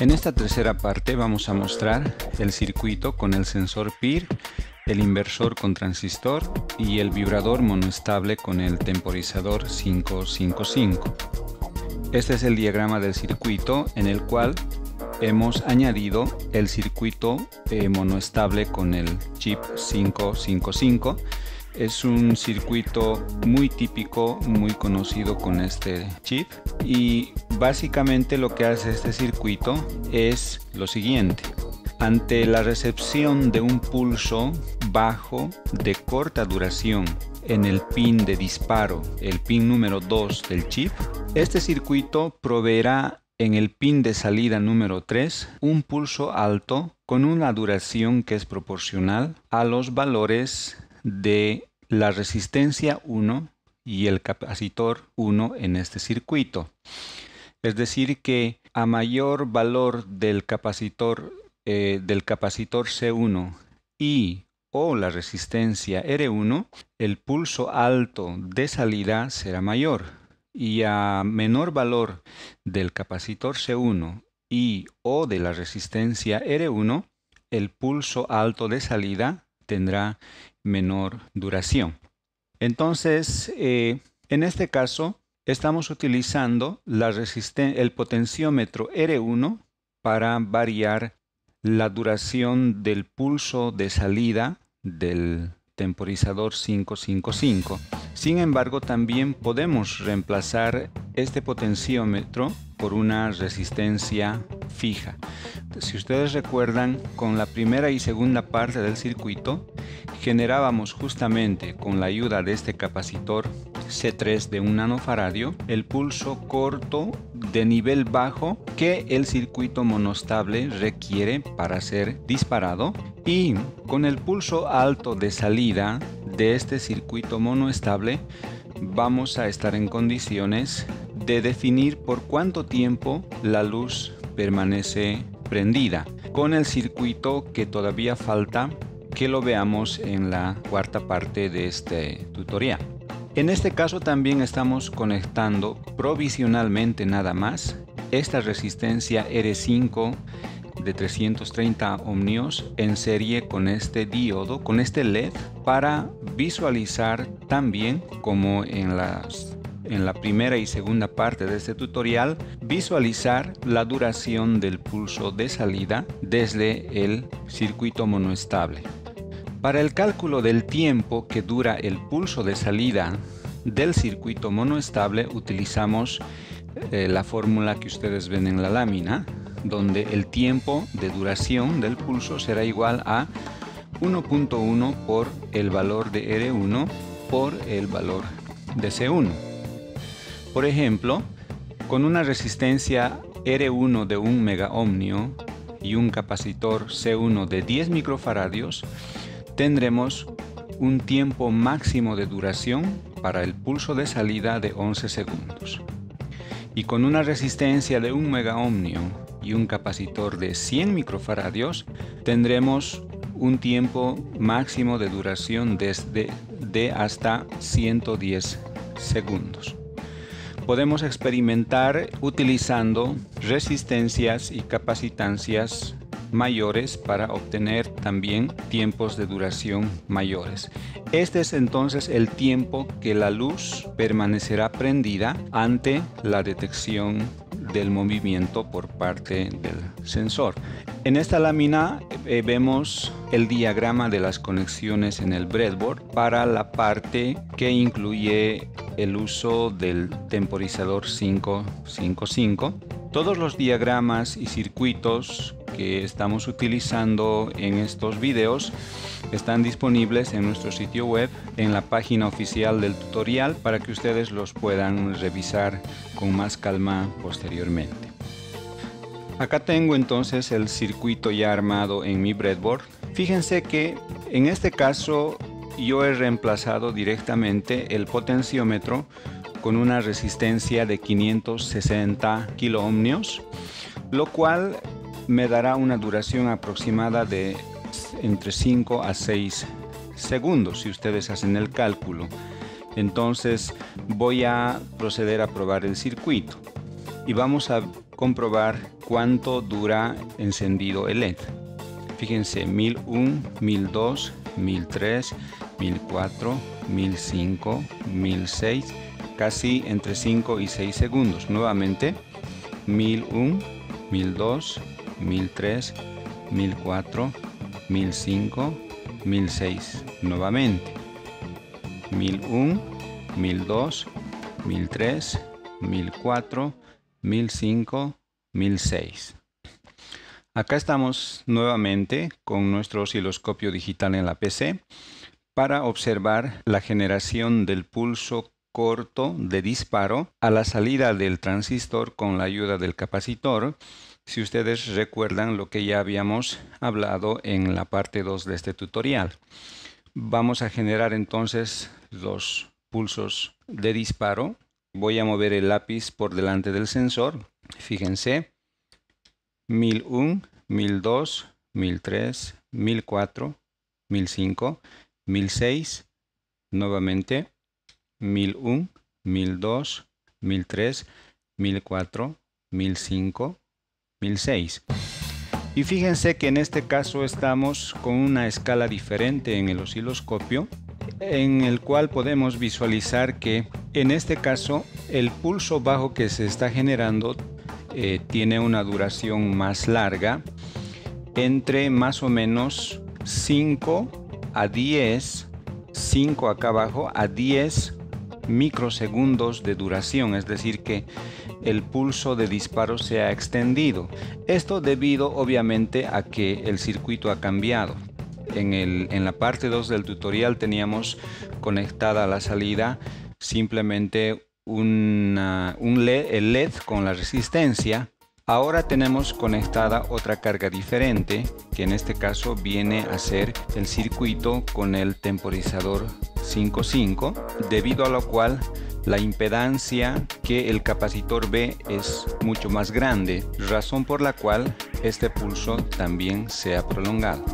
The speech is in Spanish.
En esta tercera parte vamos a mostrar el circuito con el sensor PIR, el inversor con transistor y el vibrador monoestable con el temporizador 555. Este es el diagrama del circuito en el cual hemos añadido el circuito monoestable con el chip 555. Es un circuito muy típico, muy conocido con este chip, y básicamente lo que hace este circuito es lo siguiente. Ante la recepción de un pulso bajo de corta duración en el pin de disparo, el pin número 2 del chip, este circuito proveerá en el pin de salida número 3 un pulso alto con una duración que es proporcional a los valores de la resistencia 1 y el capacitor 1 en este circuito. Es decir que a mayor valor del capacitor C1 y o la resistencia R1, el pulso alto de salida será mayor, y a menor valor del capacitor C1 y o de la resistencia R1, el pulso alto de salida tendrá menor duración. Entonces, en este caso, estamos utilizando el potenciómetro R1 para variar la duración del pulso de salida del temporizador 555. Sin embargo, también podemos reemplazar este potenciómetro por una resistencia fija. Si ustedes recuerdan, con la primera y segunda parte del circuito generábamos justamente con la ayuda de este capacitor C3 de 1 nanofaradio el pulso corto de nivel bajo que el circuito monoestable requiere para ser disparado, y con el pulso alto de salida de este circuito monoestable vamos a estar en condiciones de definir por cuánto tiempo la luz permanece prendida, con el circuito que todavía falta que lo veamos en la cuarta parte de este tutorial. En este caso también estamos conectando provisionalmente nada más esta resistencia R5 de 330 ohmios en serie con este diodo, con este LED, para visualizar también, como en la primera y segunda parte de este tutorial, visualizar la duración del pulso de salida desde el circuito monoestable. Para el cálculo del tiempo que dura el pulso de salida del circuito monoestable utilizamos la fórmula que ustedes ven en la lámina, donde el tiempo de duración del pulso será igual a 1.1 por el valor de R1 por el valor de C1. Por ejemplo, con una resistencia R1 de 1 megaohmio y un capacitor C1 de 10 microfaradios, tendremos un tiempo máximo de duración para el pulso de salida de 11 segundos. Y con una resistencia de 1 megaohmio y un capacitor de 100 microfaradios, tendremos un tiempo máximo de duración de hasta 110 segundos. Podemos experimentar utilizando resistencias y capacitancias mayores para obtener también tiempos de duración mayores. Este es entonces el tiempo que la luz permanecerá prendida ante la detección del movimiento por parte del sensor. En esta lámina vemos el diagrama de las conexiones en el breadboard para la parte que incluye el uso del temporizador 555. Todos los diagramas y circuitos que estamos utilizando en estos videos están disponibles en nuestro sitio web, en la página oficial del tutorial, para que ustedes los puedan revisar con más calma posteriormente. Acá tengo entonces el circuito ya armado en mi breadboard. Fíjense que en este caso yo he reemplazado directamente el potenciómetro con una resistencia de 560 kilo-ohmios, lo cual me dará una duración aproximada de entre 5 a 6 segundos si ustedes hacen el cálculo. Entonces voy a proceder a probar el circuito y vamos a comprobar cuánto dura encendido el LED. Fíjense, 1001, 1002, 1003, 1004, 1005, 1006, casi entre 5 y 6 segundos. Nuevamente, 1001, 1002, 1003, 1004, 1005, 1006. Nuevamente, 1001, 1002, 1003, 1004, 1005, 1006. Acá estamos nuevamente con nuestro osciloscopio digital en la PC para observar la generación del pulso corto de disparo a la salida del transistor con la ayuda del capacitor. Si ustedes recuerdan lo que ya habíamos hablado en la parte 2 de este tutorial, vamos a generar entonces los pulsos de disparo. Voy a mover el lápiz por delante del sensor. Fíjense, 1001, 1002, 1003, 1004, 1005, 1006. Nuevamente, 1001, 1002, 1003, 1004, 1005, 1006. Y fíjense que en este caso estamos con una escala diferente en el osciloscopio, en el cual podemos visualizar que en este caso el pulso bajo que se está generando tiene una duración más larga, entre más o menos 5 a 10 microsegundos de duración, es decir que el pulso de disparo se ha extendido. Esto debido obviamente a que el circuito ha cambiado. En la parte 2 del tutorial teníamos conectada a la salida simplemente el LED con la resistencia. Ahora tenemos conectada otra carga diferente, que en este caso viene a ser el circuito con el temporizador 5.5, debido a lo cual la impedancia que el capacitor ve es mucho más grande, razón por la cual este pulso también se ha prolongado.